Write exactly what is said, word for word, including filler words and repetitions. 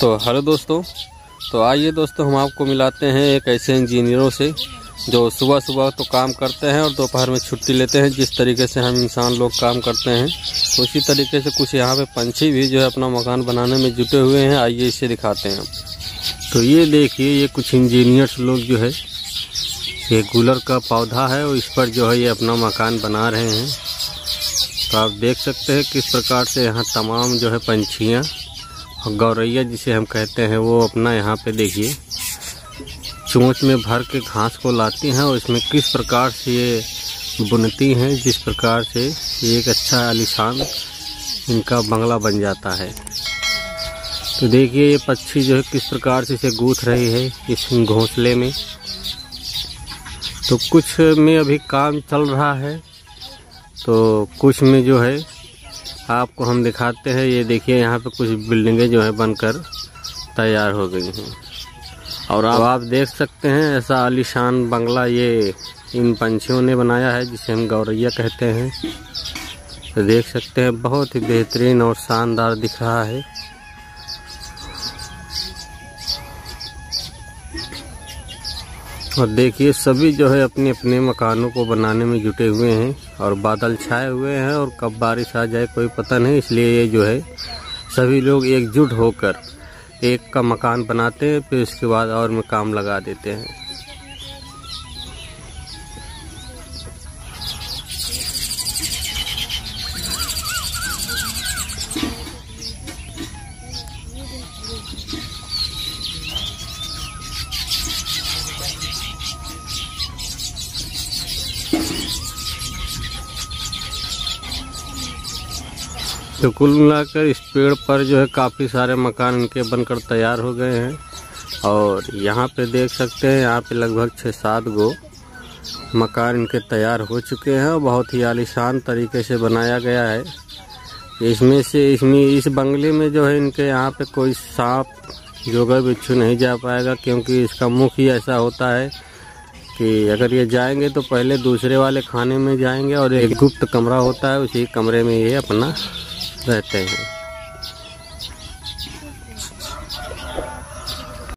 तो हेलो दोस्तों, तो आइए दोस्तों हम आपको मिलाते हैं एक ऐसे इंजीनियरों से जो सुबह सुबह तो काम करते हैं और दोपहर में छुट्टी लेते हैं। जिस तरीके से हम इंसान लोग काम करते हैं उसी तरीके से कुछ यहाँ पे पंछी भी जो है अपना मकान बनाने में जुटे हुए हैं। आइए इसे दिखाते हैं। तो ये देखिए, ये कुछ इंजीनियर्स लोग जो है, ये गुलर का पौधा है और इस पर जो है ये अपना मकान बना रहे हैं। तो आप देख सकते हैं किस प्रकार से यहाँ तमाम जो है पंछियाँ, गौरैया जिसे हम कहते हैं, वो अपना यहाँ पे देखिए चोंच में भर के घास को लाती हैं और इसमें किस प्रकार से ये बुनती हैं, जिस प्रकार से ये एक अच्छा आलीशान इनका बंगला बन जाता है। तो देखिए ये पक्षी जो है किस प्रकार से इसे गूंथ रही है इस घोंसले में। तो कुछ में अभी काम चल रहा है तो कुछ में जो है आपको हम दिखाते हैं। ये देखिए यहाँ पे कुछ बिल्डिंगें जो है बनकर तैयार हो गई हैं और आप, आप देख सकते हैं ऐसा आलीशान बंगला ये इन पंछियों ने बनाया है जिसे हम गौरैया कहते हैं। तो देख सकते हैं बहुत ही बेहतरीन और शानदार दिख रहा है। और देखिए सभी जो है अपने अपने मकानों को बनाने में जुटे हुए हैं और बादल छाए हुए हैं और कब बारिश आ जाए कोई पता नहीं, इसलिए ये जो है सभी लोग एकजुट होकर एक का मकान बनाते हैं, फिर इसके बाद और में काम लगा देते हैं। तो कुल मिलाकर इस पेड़ पर जो है काफ़ी सारे मकान इनके बनकर तैयार हो गए हैं और यहाँ पे देख सकते हैं यहाँ पे लगभग छः सात गो मकान इनके तैयार हो चुके हैं और बहुत ही आलीशान तरीके से बनाया गया है। इसमें से इसमें इस बंगले में जो है इनके यहाँ पे कोई सांप जोगा बिच्छू नहीं जा पाएगा क्योंकि इसका मुख ही ऐसा होता है कि अगर ये जाएंगे तो पहले दूसरे वाले खाने में जाएंगे और एक गुप्त कमरा होता है उसी कमरे में ये अपना रहते हैं।